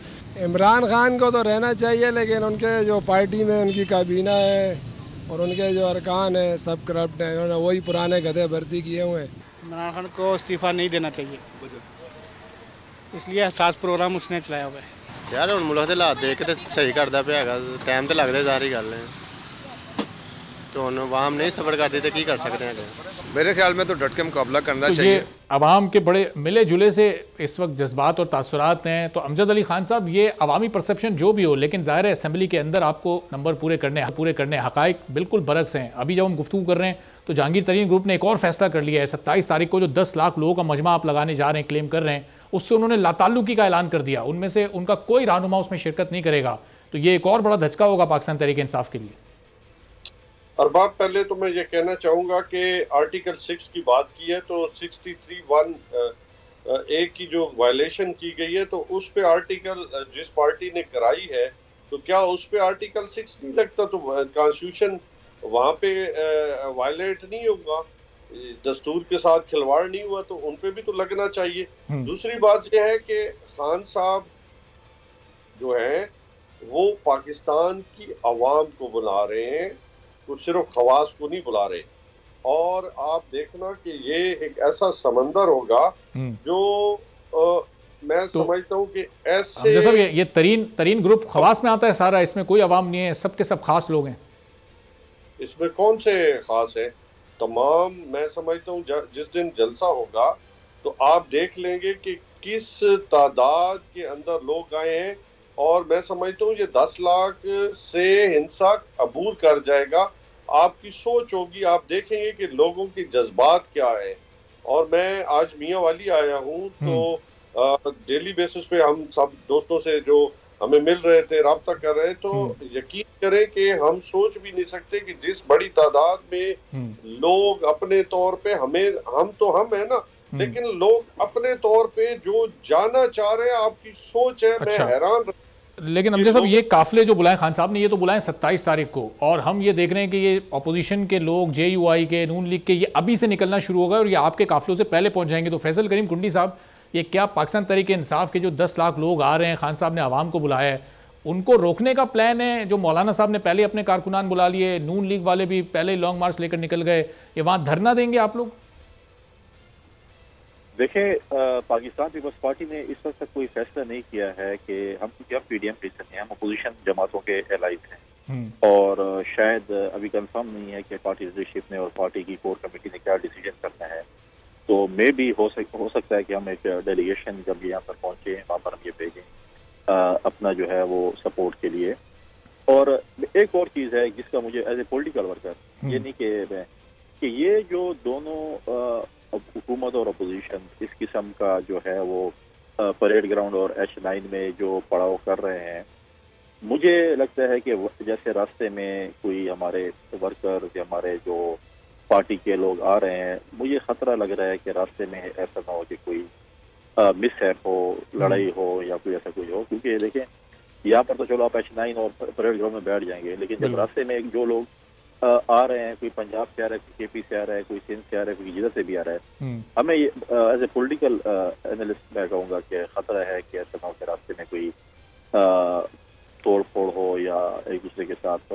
इमरान खान को तो रहना चाहिए, लेकिन उनके जो पार्टी में उनकी काबीना है और उनके जो अरकान हैं सब करप्ट हैं, उन्होंने वही पुराने गधे भर्ती किए हुए हैं। इमरान खान को इस्तीफ़ा नहीं देना चाहिए, इसलिए एहसास प्रोग्राम उसने चलाया हुआ है। यार हम मुल्क के हालात देख के तो सही करता पे है, टाइम तो लगता सारी गल है, तो आवाम नहीं सबर करती तो की कर सकते हैं। मेरे ख्याल में तो डट के मुकाबला करना चाहिए। आवाम के बड़े मिले जुले से इस वक्त जज्बात और तासुरात हैं। तो अमजद अली खान साहब, ये अवामी परसेप्शन जो भी हो, लेकिन ज़ाहिर है असेंबली के अंदर आपको नंबर पूरे करने हक़ाइक बिल्कुल बरक्स हैं। अभी जब हम गुफ्तगू कर रहे हैं तो जहांगीर तरीन ग्रुप ने एक और फैसला कर लिया है, 27 तारीख को जो 10 लाख लोगों का मजमा आप लगाने जा रहे हैं, क्लेम कर रहे हैं, उससे उन्होंने लाताल्लुकी का ऐलान कर दिया, उनमें से उनका कोई रहनुमा उसमें शिरकत नहीं करेगा। तो ये एक और बड़ा धचका होगा पाकिस्तान तहरीक इंसाफ के लिए। अरबाब, पहले तो मैं ये कहना चाहूँगा कि आर्टिकल 6 की बात की है तो 63(1) की जो वायलेशन की गई है तो उस पे आर्टिकल जिस पार्टी ने कराई है तो क्या उस पे आर्टिकल 6 नहीं लगता, तो कॉन्स्टिट्यूशन वहाँ पे वायलेट नहीं होगा, दस्तूर के साथ खिलवाड़ नहीं हुआ, तो उन पे भी तो लगना चाहिए। दूसरी बात यह है कि खान साहब जो हैं वो पाकिस्तान की आवाम को बुला रहे हैं, तो सिर्फ खवास को नहीं बुला रहे, और आप देखना कि ये एक ऐसा समंदर होगा जो मैं समझता हूँ कि ऐसे ये तरीन ग्रुप खवास में आता है सारा, इसमें कोई आवाम नहीं है, सबके सब खास लोग हैं। इसमें कौन से खास है, तमाम मैं समझता हूँ जिस दिन जलसा होगा तो आप देख लेंगे कि किस तादाद के अंदर लोग आए हैं, और मैं समझता हूँ ये 10 लाख से हिंसा अबूर कर जाएगा। आपकी सोच होगी, आप देखेंगे कि लोगों के जज्बात क्या है। और मैं आज मियाँ वाली आया हूँ तो डेली बेसिस पे हम सब दोस्तों से जो हमें मिल रहे थे रब्ता कर रहे, तो यकीन करें कि हम सोच भी नहीं सकते कि जिस बड़ी तादाद में लोग अपने तौर पे हम है ना, लेकिन लोग अपने तौर पे जो जाना चाह रहे हैं, आपकी सोच है। अच्छा। मैं हैरान। लेकिन अमजद साहब, ये काफिले जो बुलाए खान साहब ने, ये तो बुलाए 27 तारीख को, और हम ये देख रहे हैं कि ये अपोजिशन के लोग, JUI के, नून लीग के, ये अभी से निकलना शुरू होगा और ये आपके काफिलों से पहले पहुंच जाएंगे। तो फैसल करीम कुंडी साहब, ये क्या पाकिस्तान तहरीक इंसाफ के जो 10 लाख लोग आ रहे हैं, खान साहब ने आवाम को बुलाया है, उनको रोकने का प्लान है? जो मौलाना साहब ने पहले अपने कारकुनान बुला लिए, नून लीग वाले भी पहले लॉन्ग मार्च लेकर निकल गए, ये वहाँ धरना देंगे आप लोग? देखिए, पाकिस्तान पीपल्स पार्टी ने इस वक्त तक कोई फैसला नहीं किया है कि हम PDM प्रेसिडेंट हैं, हम अपोजिशन जमातों के एलाइज हैं, और शायद अभी कंफर्म नहीं है कि पार्टी लीडरशिप ने और पार्टी की कोर कमेटी ने क्या डिसीजन करना है। तो मे भी हो सकता है कि हम एक डेलीगेशन जब यहाँ पर पहुँचे, वहाँ पर हम ये भेजें अपना जो है वो सपोर्ट के लिए। और एक और चीज़ है जिसका मुझे एज ए पोलिटिकल वर्कर ये नहीं कि ये जो दोनों हुकूमत और अपोजिशन इस किस्म का जो है वो परेड ग्राउंड और H9 में जो पड़ाव कर रहे हैं, मुझे लगता है कि जैसे रास्ते में कोई हमारे वर्कर्स या हमारे जो पार्टी के लोग आ रहे हैं, मुझे खतरा लग रहा है कि रास्ते में ऐसा ना हो कि कोई मिसहैप हो, लड़ाई हो या कोई ऐसा कुछ हो। क्योंकि देखें यहाँ पर तो चलो आप H9 और परेड ग्राउंड में बैठ जाएंगे, लेकिन जब रास्ते में जो लोग आ रहे हैं, कोई पंजाब से आ रहा है, कोई केपी से आ रहा है, कोई सिंध से आ रहा है, कोई जिधर से भी आ रहा है, हमें एज ए पोलिटिकल एनालिस्ट मैं कहूँगा कि खतरा है कि ऐसा ना हो कि रास्ते में कोई तोड़ फोड़ हो या एक दूसरे के साथ,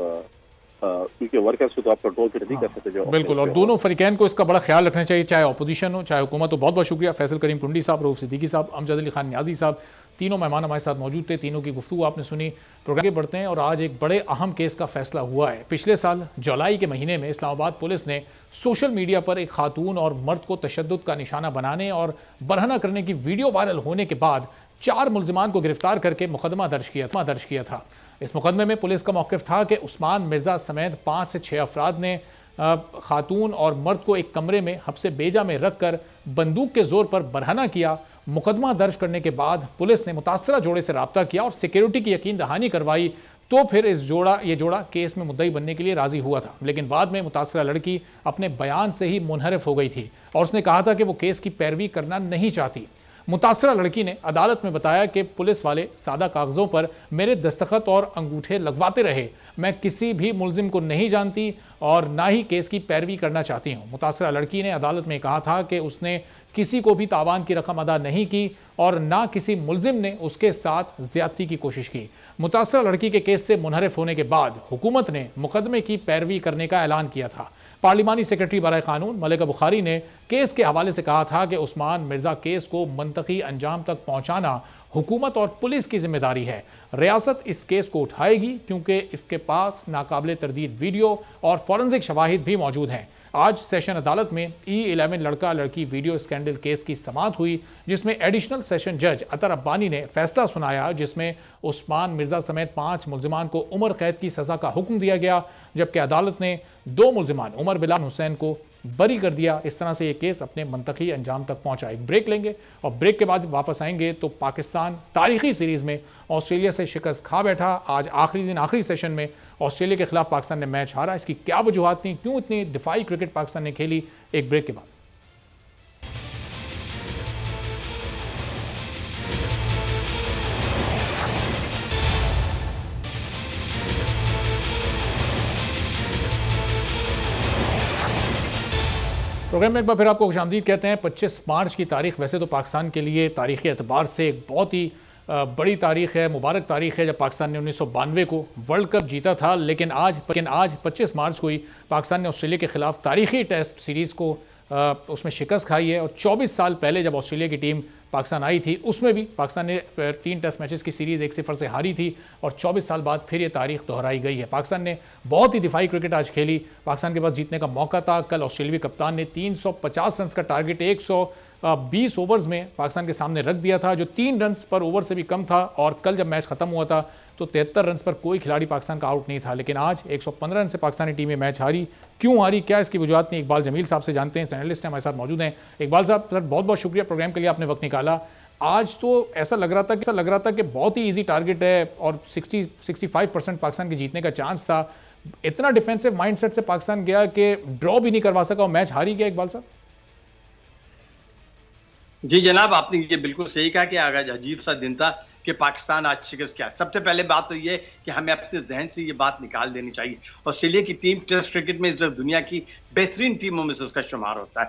क्योंकि वर्कर्स को तो आप कंट्रोल फिर नहीं कर सकते जो बिल्कुल। और दोनों फरीकैन को इसका बड़ा ख्याल रखना चाहिए, चाहे अपोजिशन हो चाहे हुकूमत हो। बहुत बहुत शुक्रिया फैसल करीम कुंडी साहब, रऊफ सिद्दीकी साहब, अमजद अली खान न्याजी साहब, तीनों मेहमान हमारे साथ मौजूद थे, तीनों की गुफ्तगू आपने सुनी। प्रोग्राम आगे बढ़ते हैं और आज एक बड़े अहम केस का फैसला हुआ है। पिछले साल जुलाई के महीने में इस्लामाबाद पुलिस ने सोशल मीडिया पर एक खातून और मर्द को तशद्दुद का निशाना बनाने और बरहना करने की वीडियो वायरल होने के बाद 4 मुल्जिमान को गिरफ्तार करके मुकदमा दर्ज किया था। इस मुकदमे में पुलिस का मौक़िफ़ था कि उस्मान मिर्ज़ा समेत 5 से 6 अफराद ने खातून और मर्द को एक कमरे में हब्से बेजा में रख कर बंदूक के ज़ोर पर बरहना किया। मुकदमा दर्ज करने के बाद पुलिस ने मुतासरा जोड़े से रब्ता किया और सिक्योरिटी की यकीन दहानी करवाई, तो फिर ये जोड़ा केस में मुद्दई बनने के लिए राज़ी हुआ था। लेकिन बाद में मुतासरा लड़की अपने बयान से ही मुनहरिफ हो गई थी और उसने कहा था कि वो केस की पैरवी करना नहीं चाहती। मुतासरा लड़की ने अदालत में बताया कि पुलिस वाले सादा कागज़ों पर मेरे दस्तखत और अंगूठे लगवाते रहे, मैं किसी भी मुलजिम को नहीं जानती और ना ही केस की पैरवी करना चाहती हूँ। मुतासरा लड़की ने अदालत में कहा था कि उसने किसी को भी तावान की रकम अदा नहीं की और ना किसी मुलजिम ने उसके साथ ज्यादती की कोशिश की। मुतासरा लड़की के केस से मुनहरिफ होने के बाद हुकूमत ने मुकदमे की पैरवी करने का ऐलान किया था। पार्लिमानी सेक्रेटरी बराए कानून मलिक बुखारी ने केस के हवाले से कहा था कि उस्मान मिर्ज़ा केस को मंतकी अंजाम तक पहुँचाना हुकूमत और पुलिस की जिम्मेदारी है। रियासत इस केस को उठाएगी क्योंकि इसके पास नाकाबिले तरदीद वीडियो और फॉरेंसिक शवाहिद भी मौजूद हैं। आज सेशन अदालत में E11 लड़का लड़की वीडियो स्कैंडल केस की समाअत हुई, जिसमें एडिशनल सेशन जज अतर अब्बानी ने फैसला सुनाया, जिसमें उस्मान मिर्ज़ा समेत 5 मुलजिमान को उम्र कैद की सज़ा का हुक्म दिया गया, जबकि अदालत ने 2 मुलजिमान उमर बिलाल हुसैन को बरी कर दिया। इस तरह से ये केस अपने मंतकी अंजाम तक पहुंचा। एक ब्रेक लेंगे और ब्रेक के बाद वापस आएंगे तो पाकिस्तान तारीखी सीरीज़ में ऑस्ट्रेलिया से शिकस्त खा बैठा। आज आखिरी दिन, आखिरी सेशन में ऑस्ट्रेलिया के खिलाफ पाकिस्तान ने मैच हारा। इसकी क्या वजूहत थी, क्यों इतनी दिफाई क्रिकेट पाकिस्तान ने खेली, एक ब्रेक के बाद। प्रोग्राम में एक बार फिर आपको खुशामदीद कहते हैं। 25 मार्च की तारीख वैसे तो पाकिस्तान के लिए तारीख़ी एतबार से एक बहुत ही बड़ी तारीख है, मुबारक तारीख है, जब पाकिस्तान ने 1992 को वर्ल्ड कप जीता था। लेकिन आज 25 मार्च को ही पाकिस्तान ने ऑस्ट्रेलिया के खिलाफ तारीख़ी टेस्ट सीरीज़ को उसमें शिकस्त खाई है। और 24 साल पहले जब ऑस्ट्रेलिया की टीम पाकिस्तान आई थी, उसमें भी पाकिस्तान ने 3 टेस्ट मैचेस की सीरीज़ 1-0 से हारी थी और 24 साल बाद फिर ये तारीख दोहराई गई है। पाकिस्तान ने बहुत ही दिफाई क्रिकेट आज खेली, पाकिस्तान के पास जीतने का मौका था। कल ऑस्ट्रेलियाई कप्तान ने 350 रन का टारगेट 120 ओवर्स में पाकिस्तान के सामने रख दिया था, जो 3 रन पर ओवर से भी कम था। और कल जब मैच खत्म हुआ था तो 73 रन पर कोई खिलाड़ी पाकिस्तान का आउट नहीं था। लेकिन आज 115 रन से पाकिस्तानी टीम ये मैच हारी। क्यों हारी, क्या इसकी वजूहत नहीं, इकबाल जमील साहब से जानते हैं, जर्नलिस्ट हैं, हमारे साथ मौजूद हैं। इकबाल साहब, सर बहुत बहुत शुक्रिया प्रोग्राम के लिए, आपने वक्त निकाला। आज तो ऐसा लग रहा था कि बहुत ही ईजी टारगेट है और 65% पाकिस्तान के जीतने का चांस था। इतना डिफेंसिव माइंड सेट से पाकिस्तान गया कि ड्रॉ भी नहीं करवा सका और मैच हारी गया। इकबाल साहब जी जनाब, आपने ये बिल्कुल सही कहा कि आज अजीब सा दिन था कि पाकिस्तान आज शिकस्त क्या। सबसे पहले बात तो ये कि हमें अपने जहन से ये बात निकाल देनी चाहिए, ऑस्ट्रेलिया की टीम टेस्ट क्रिकेट में इस वक्त दुनिया की बेहतरीन टीमों में से उसका शुमार होता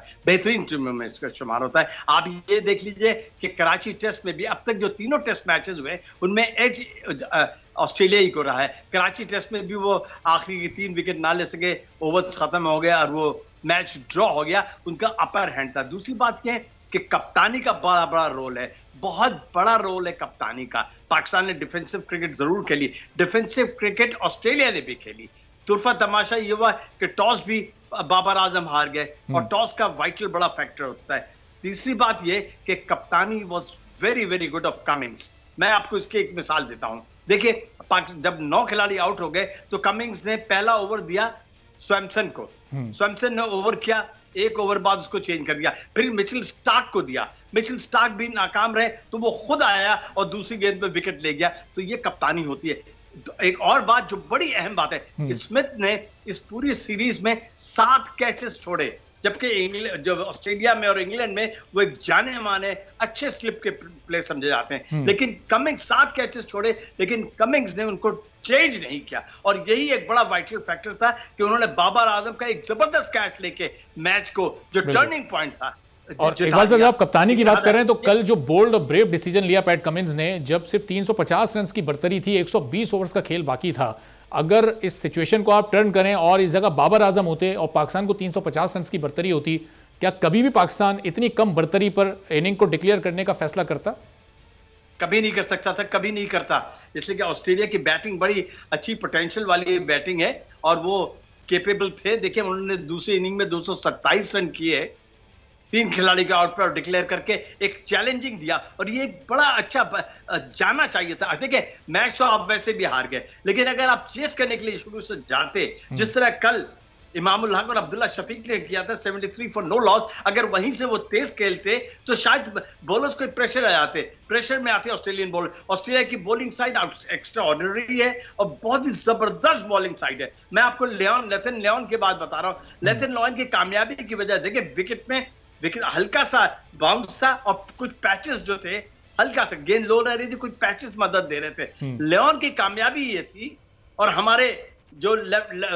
है, आप ये देख लीजिए कि कराची टेस्ट में भी अब तक जो 3 टेस्ट मैचेस हुए उनमें एज ऑस्ट्रेलिया ही को रहा है। कराची टेस्ट में भी वो आखिरी की 3 विकेट ना ले सके, ओवर्स खत्म हो गया और वो मैच ड्रॉ हो गया, उनका अपर हैंड था। दूसरी बात यह है कि कप्तानी का बड़ा रोल है, बहुत बड़ा रोल है कप्तानी का। पाकिस्तान ने डिफेंसिव क्रिकेट जरूर खेली, डिफेंसिव क्रिकेट ऑस्ट्रेलिया ने भी खेली। तुरफा तमाशा ये हुआ कि टॉस भी बाबर आजम हार गए और टॉस का वाइटल बड़ा फैक्टर होता है। तीसरी बात ये कि कप्तानी was very very good of Cummins. मैं आपको इसकी एक मिसाल देता हूं। देखिए जब 9 खिलाड़ी आउट हो गए तो कमिंग्स ने पहला ओवर दिया स्वैमसन को, स्वैमसन ने ओवर किया, एक ओवर बाद उसको चेंज कर दिया, फिर मिचेल स्टार्क को दिया, मिचेल स्टार्क भी नाकाम रहे तो वो खुद आया और दूसरी गेंद पे विकेट ले गया। तो ये कप्तानी होती है। एक और बात जो बड़ी अहम बात है, स्मिथ ने इस पूरी सीरीज में 7 कैचेस छोड़े, जबकि जो ऑस्ट्रेलिया में और इंग्लैंड में वो एक जाने माने अच्छे स्लिप के प्ले समझे जाते हैं, लेकिन कमिंग्स 7 कैचेस छोड़े, लेकिन कमिंग्स ने उनको चेंज नहीं किया। और यही एक बड़ा वाइटल फैक्टर था कि उन्होंने बाबर आजम का एक जबरदस्त कैच लेके मैच को जो टर्निंग पॉइंट था। और इकबाल सर, आप कप्तानी की बात कर रहे हैं तो कल जो बोल्ड और ब्रेव डिसीजन लिया पैट कमिंस ने, जब सिर्फ 350 रन की बर्तरी थी, 120 ओवर्स का खेल बाकी था, अगर इस सिचुएशन को आप टर्न करें और इस जगह बाबर आजम होते और पाकिस्तान को 350 रन की बर्तरी होती, क्या कभी भी पाकिस्तान इतनी कम बर्तरी पर इनिंग को डिक्लेयर करने का फैसला करता? कभी नहीं कर सकता था, कभी नहीं करता, इसलिए कि ऑस्ट्रेलिया की बैटिंग बड़ी अच्छी पोटेंशियल वाली बैटिंग है और वो केपेबल थे। देखिए उन्होंने दूसरी इनिंग में 227 रन किए, 3 खिलाड़ी का आउट पर आउट डिक्लेयर करके एक चैलेंजिंग दिया, और ये एक बड़ा अच्छा जाना चाहिए था। देखिए मैच तो आप वैसे भी हार गए, लेकिन अगर आप चेस करने के लिए शुरू से जाते, जिस तरह कल इमाम-उल-हक और अब्दुल्ला शफीक ने किया था 73 फॉर नो लॉस, अगर वहीं से वो तेज खेलते तो शायद बॉलर्स को प्रेशर आ जाते, प्रेशर में आते ऑस्ट्रेलियन बॉलर। ऑस्ट्रेलिया की बॉलिंग साइड एक्स्ट्रा ऑर्डिनरी है और बहुत ही जबरदस्त बॉलिंग साइड है। मैं आपको नेथन लियोन के बाद बता रहा हूँ, नेथन लियोन की कामयाबी की वजह, देखिए विकेट में हल्का सा बाउंस था और कुछ पैचेस जो थे, हल्का सा गेंद लो रह रही थी, कुछ पैचेस मदद दे रहे थे। लियोन की कामयाबी ये थी, और हमारे जो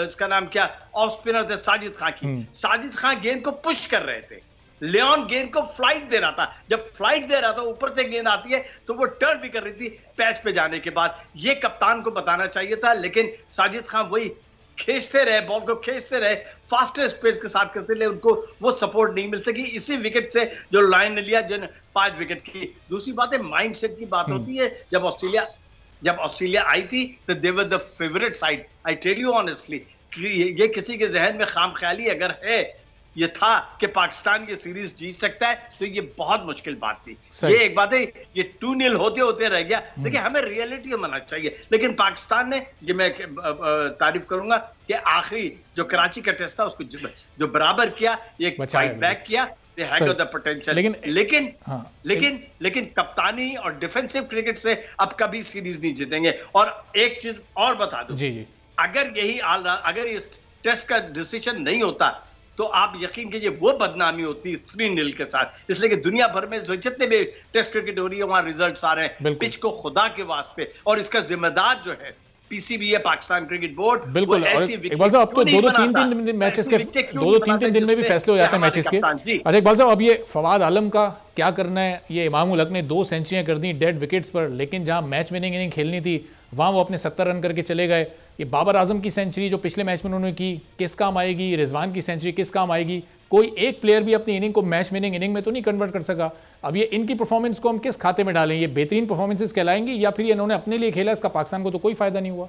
उसका नाम क्या ऑफ स्पिनर थे साजिद खान की, साजिद खान गेंद को पुश कर रहे थे, लियोन गेंद को फ्लाइट दे रहा था, जब फ्लाइट दे रहा था ऊपर से गेंद आती है तो वो टर्न भी कर रही थी पैच पे जाने के बाद। ये कप्तान को बताना चाहिए था, लेकिन साजिद खान वही खींचते रहे, बॉल को खींचते रहे, फास्टेस्ट पेस के साथ करते रहे, उनको वो सपोर्ट नहीं मिल सकी। इसी विकेट से जो लाइन ने लिया, जिन 5 विकेट की। दूसरी बात है माइंडसेट की बात होती है, जब ऑस्ट्रेलिया आई थी तो they were the favourite side, I tell you honestly. ये किसी के जहन में खाम ख्याली अगर है, ये था कि पाकिस्तान की सीरीज जीत सकता है, तो ये बहुत मुश्किल बात थी। ये एक बात है, ये 2-0 होते होते रह गया। देखिए हमें रियलिटी मानना चाहिए, लेकिन पाकिस्तान ने, ये मैं तारीफ करूंगा कि आखिरी जो कराची का टेस्ट था उसको जो बराबर किया, ये फाइट बैक किया, पोटेंशियल। लेकिन कप्तानी और डिफेंसिव क्रिकेट से अब कभी सीरीज नहीं जीतेंगे। और एक चीज और बता दो, अगर इस टेस्ट का डिसीजन नहीं होता तो आप यकीन कीजिए वो बदनामी होती 3-0 के साथ। इसलिए कि दुनिया भर में जितने भी टेस्ट क्रिकेट हो रही है वहां रिजल्ट्स आ रहे हैं। पिच को खुदा के वास्ते, और इसका जिम्मेदार जो है पीसीबी है, पाकिस्तान क्रिकेट बोर्ड। बिल्कुल, इकबाल साहब आपको 2-3 दिन मैचेस के 2-3 दिन में भी फैसले हो जाते हैं मैचेस के। अच्छा इकबाल साहब, अब ये फवाद आलम का क्या करना है? ये इमाम-उल-हक ने 2 सेंचुरियां कर दी डेड विकेट्स पर, लेकिन जहां मैच विनिंग इनिंग खेलनी थी वहां वो अपने 70 रन करके चले गए। ये बाबर आजम की सेंचुरी जो पिछले मैच में उन्होंने की किस काम आएगी? रिजवान की सेंचुरी किस काम आएगी? कोई एक प्लेयर भी अपनी इनिंग को मैच विनिंग इनिंग में तो नहीं कन्वर्ट कर सका। अब ये इनकी परफॉर्मेंस को हम किस खाते में डालें? ये बेहतरीन परफॉर्मेंसेस कहलाएंगी या फिर इन्होंने अपने लिए खेला, इसका पाकिस्तान को तो कोई फायदा नहीं हुआ?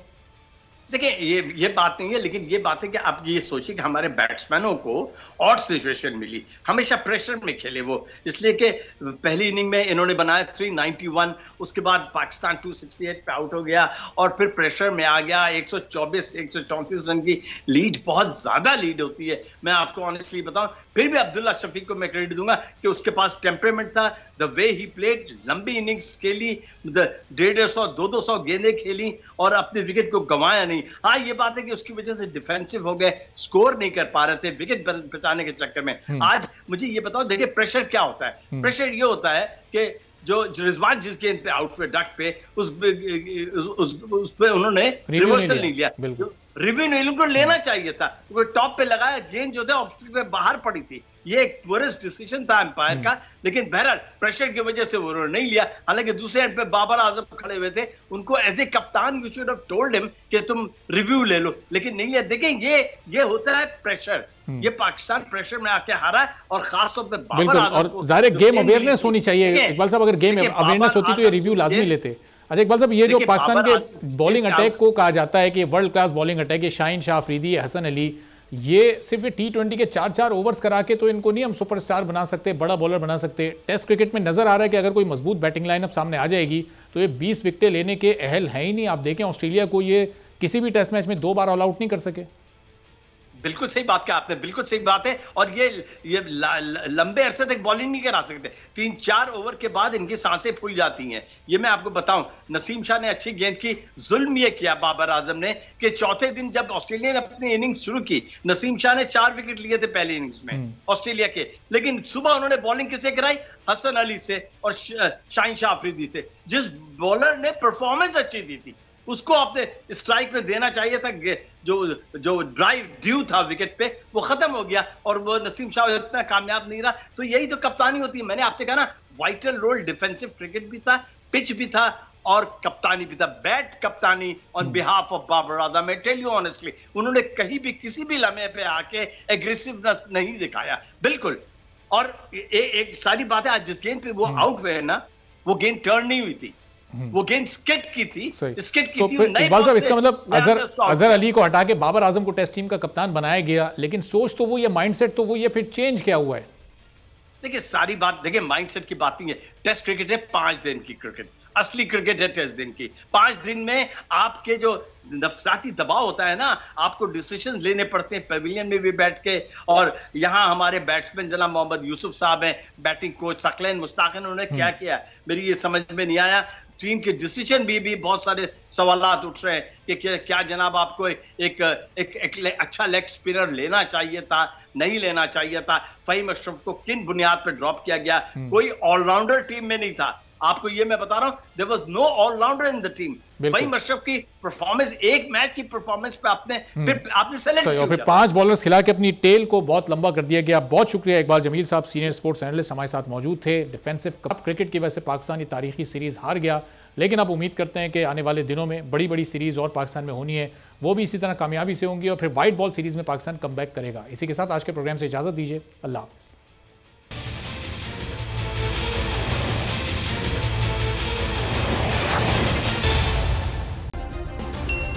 देखिए ये बात नहीं है, लेकिन ये बात है कि आप ये सोचिए कि हमारे बैट्समैनों को ऑड सिचुएशन मिली, हमेशा प्रेशर में खेले वो, इसलिए कि पहली इनिंग में इन्होंने बनाया 391, उसके बाद पाकिस्तान 268 पे आउट हो गया और फिर प्रेशर में आ गया। 134 रन की लीड बहुत ज़्यादा लीड होती है। मैं आपको ऑनेस्टली बताऊँ, फिर भी अब्दुल्ला शफीक को मैं क्रेडिट दूंगा कि उसके पास टेम्परेमेंट था, द वे ही प्लेड, लंबी इनिंग्स खेली, 150-200 गेंदें खेली और अपने विकेट को गंवाया नहीं। हाँ ये बात है कि उसकी वजह से डिफेंसिव हो गए, स्कोर नहीं कर पा रहे थे विकेट बचाने के चक्कर में। आज मुझे ये बताओ, देखिए प्रेशर क्या होता है? प्रेशर ये होता है कि जो रिजवान जिस गेंद पे आउट पे डक पे उस पे उन्होंने रिवर्सल नहीं लिया, रिव्यू नहीं, उनको लेना चाहिए था, वो टॉप पे लगाया, गेंद जो था ऑफ पे बाहर पड़ी थी। ये एक टूरिस्ट डिसीजन था एम्पायर का, लेकिन बहरहाल प्रेशर की वजह से वो उन्होंने नहीं लिया। हालांकि दूसरे एंड पे बाबर आजम खड़े हुए थे, उनको एज ए कप्तान you should have told him कि तुम रिव्यू ले लो, लेकिन नहीं लिया। देखें ये होता है प्रेशर, ये पाकिस्तान प्रेशर में आके हारा है और खासतौर पर बाबर आजम। ज़ाहिर है गेम अवेयरनेस होनी चाहिए इकबाल साहब, अगर गेम अवेयरनेस होती तो ये रिव्यू लाजमी लेते। अच्छा इकबाल साहब, ये जो पाकिस्तान के बॉलिंग अटैक को कहा जाता है कि वर्ल्ड क्लास बॉलिंग अटैक, ये शाहीन शाह अफरीदी, हसन अली, ये सिर्फ T20 के 4-4 ओवर्स करा के तो इनको नहीं हम सुपरस्टार बना सकते, बड़ा बॉलर बना सकते। टेस्ट क्रिकेट में नजर आ रहा है कि अगर कोई मजबूत बैटिंग लाइनअप सामने आ जाएगी तो ये 20 विकेटें लेने के अहल है ही नहीं। आप देखें ऑस्ट्रेलिया को ये किसी भी टेस्ट मैच में 2 बार ऑल आउट नहीं कर सके। बिल्कुल सही बात कहा आपने, बिल्कुल सही बात है। और ये लंबे अरसे तक बॉलिंग नहीं करा सकते, 3-4 ओवर के बाद इनकी सांसें फूल जाती हैं। ये मैं आपको बताऊं, नसीम शाह ने अच्छी गेंद की, जुल्म ये किया बाबर आजम ने कि चौथे दिन जब ऑस्ट्रेलिया ने अपनी इनिंग्स शुरू की, नसीम शाह ने 4 विकेट लिए थे पहली इनिंग्स में ऑस्ट्रेलिया के, लेकिन सुबह उन्होंने बॉलिंग किससे कराई? हसन अली से और शाहीन शाह अफरीदी से। जिस बॉलर ने परफॉर्मेंस अच्छी दी थी उसको आपने स्ट्राइक में देना चाहिए था, जो ड्राइव ड्यू था विकेट पे वो खत्म हो गया और वो नसीम शाह इतना कामयाब नहीं रहा। तो यही तो कप्तानी होती है। मैंने आपसे कहा ना, वाइटल रोल डिफेंसिव क्रिकेट भी था, पिच भी था और कप्तानी भी था, बैट कप्तानी on behalf of Babar Azam. I tell you honestly, उन्होंने कहीं भी किसी भी लम्हे पे आके एग्रेसिवनेस नहीं दिखाया, बिल्कुल। और एक सारी बात है, आज जिस गेंद पे वो आउट हुए ना, वो गेंद टर्न नहीं हुई थी, वो गेंद स्किट की थी। तो इसका मतलब अजहर अली को हटा के बाबर आजम को टेस्ट टीम का कप्तान बनाया गया, लेकिन सोच तो वो, ये माइंडसेट तो वो, ये फिर चेंज क्या हुआ है? देखिए सारी बात, देखिए माइंडसेट की बात नहीं है। टेस्ट क्रिकेट है 5 दिन की क्रिकेट, असली क्रिकेट है टेस्ट दिन की। 5 दिन में आपके जो नफ्साती दबाव होता है ना, आपको डिसीजन लेने पड़ते हैं पेविलियन में भी बैठ के। और यहाँ हमारे बैट्समैन जनाब मोहम्मद यूसुफ साहब हैं, बैटिंग कोच सकलैन मुश्ताक, उन्होंने क्या किया मेरी ये समझ में नहीं आया। टीम के डिसीजन भी बहुत सारे सवाल उठ रहे हैं कि क्या जनाब आपको एक अच्छा लेग स्पिनर लेना चाहिए था, नहीं लेना चाहिए था, फहीम अशरफ को किन बुनियाद पर ड्रॉप किया गया, कोई ऑलराउंडर टीम में नहीं था। आपको ये मैं बता रहा हूँ, there was no allrounder in the team. Faheem Ashraf की परफॉर्मेंस, एक मैच की परफॉर्मेंस पे आपने सेलेक्ट किया, फिर 5 बॉलर्स खिला के अपनी टेल को बहुत लंबा कर दिया गया। बहुत शुक्रिया इकबाल जमील साहब, सीनियर स्पोर्ट्स एनालिस्ट हमारे साथ मौजूद थे। डिफेंसिव कप क्रिकेट की वजह से पाकिस्तान तारीखी सीरीज हार गया, लेकिन आप उम्मीद करते हैं कि आने वाले दिनों में बड़ी बड़ी सीरीज और पाकिस्तान में होनी है, वो भी इसी तरह कामयाबी से होंगी और फिर व्हाइट बॉल सीरीज में पाकिस्तान कमबैक करेगा। इसी के साथ आज के प्रोग्राम से इजाजत दीजिए, अल्लाह हाफिज़।